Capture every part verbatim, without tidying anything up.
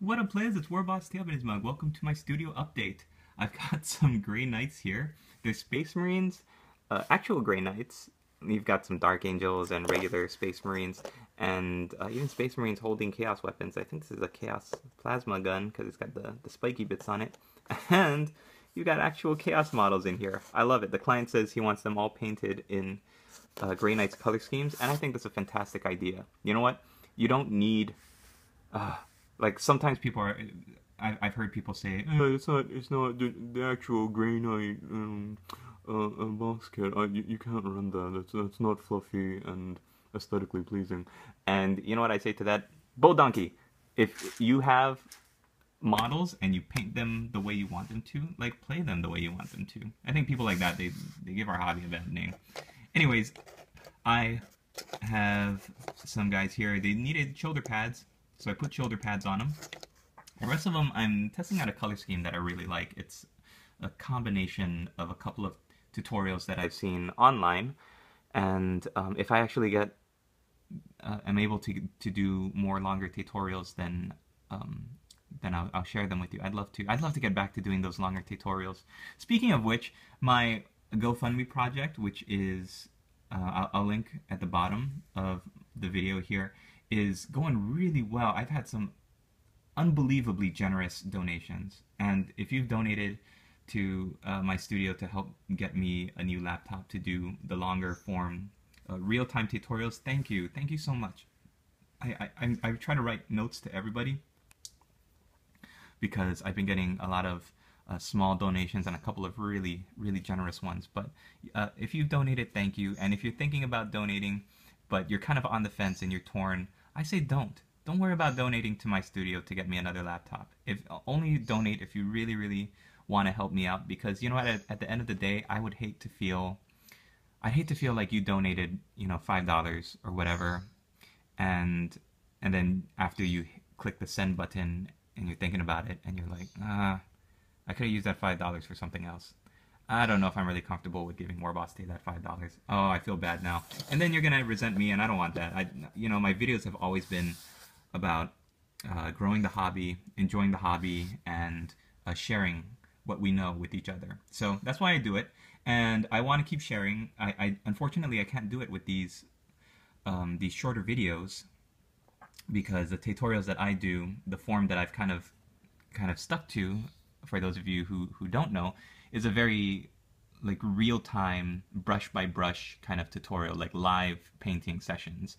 What up, players? It's WarbossTae and his mug. Welcome to my studio update. I've got some Grey Knights here. There's Space Marines, uh, actual Grey Knights. You've got some Dark Angels and regular Space Marines, and uh, even Space Marines holding Chaos weapons. I think this is a Chaos Plasma gun because it's got the, the spiky bits on it. And you've got actual Chaos models in here. I love it. The client says he wants them all painted in uh, Grey Knights color schemes, and I think that's a fantastic idea. You know what? You don't need... Uh, Like, sometimes people are, I've heard people say, oh, it's not, it's not the, the actual Grey Knight um, uh, box kit. I, you, you can't run that. It's, it's not fluffy and aesthetically pleasing. And you know what I say to that? Bull donkey! If you have models and you paint them the way you want them to, like, play them the way you want them to. I think people like that, they, they give our hobby a bad name. Anyways, I have some guys here. They needed shoulder pads. So I put shoulder pads on them. The rest of them, I'm testing out a color scheme that I really like. It's a combination of a couple of tutorials that I've seen online. And um, if I actually get, uh, am able to to do more longer tutorials, then um, then I'll, I'll share them with you. I'd love to. I'd love to get back to doing those longer tutorials. Speaking of which, my GoFundMe project, which is uh, I'll, I'll link at the bottom of the video here, is going really well. I've had some unbelievably generous donations, and if you've donated to uh, my studio to help get me a new laptop to do the longer form uh, real-time tutorials, thank you. Thank you so much. I, I, I try to write notes to everybody because I've been getting a lot of uh, small donations and a couple of really, really generous ones. But uh, if you've donated, thank you. And if you're thinking about donating, but you're kind of on the fence and you're torn, I say don't. Don't worry about donating to my studio to get me another laptop. If only donate if you really, really want to help me out, because you know what? At, at the end of the day, I would hate to feel, I hate to feel like you donated, you know, five dollars or whatever, and and then after you click the send button and you're thinking about it and you're like, ah, I could have used that five dollars for something else. I don't know if I'm really comfortable with giving WarbossTae that five dollars. Oh, I feel bad now. And then you're gonna resent me, and I don't want that. I, you know, my videos have always been about uh, growing the hobby, enjoying the hobby, and uh, sharing what we know with each other. So that's why I do it, and I want to keep sharing. I, I unfortunately I can't do it with these um, these shorter videos because the tutorials that I do, the form that I've kind of kind of stuck to. For those of you who who don't know, is a very like real-time, brush-by-brush kind of tutorial, like live painting sessions.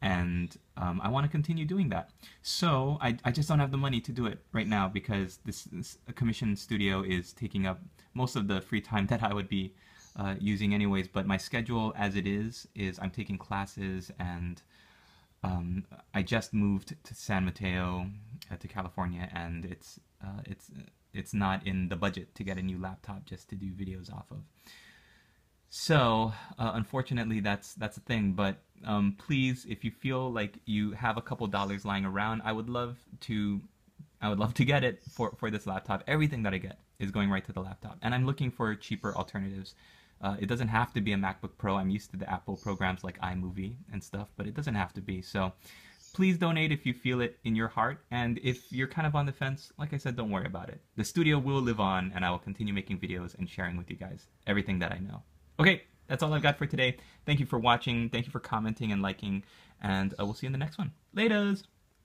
And um, I want to continue doing that. So I, I just don't have the money to do it right now because this, this commission studio is taking up most of the free time that I would be uh, using anyways. But my schedule as it is, is I'm taking classes, and um, I just moved to San Mateo, uh, to California, and it's uh, it's... It's not in the budget to get a new laptop just to do videos off of. So, uh, unfortunately, that's that's a thing. But um, please, if you feel like you have a couple dollars lying around, I would love to, I would love to get it for for this laptop. Everything that I get is going right to the laptop, and I'm looking for cheaper alternatives. Uh, it doesn't have to be a MacBook Pro. I'm used to the Apple programs like iMovie and stuff, but it doesn't have to be. So. Please donate if you feel it in your heart, and if you're kind of on the fence, like I said, don't worry about it. The studio will live on, and I will continue making videos and sharing with you guys everything that I know. Okay, that's all I've got for today. Thank you for watching, thank you for commenting and liking, and uh, we'll see you in the next one. Laters!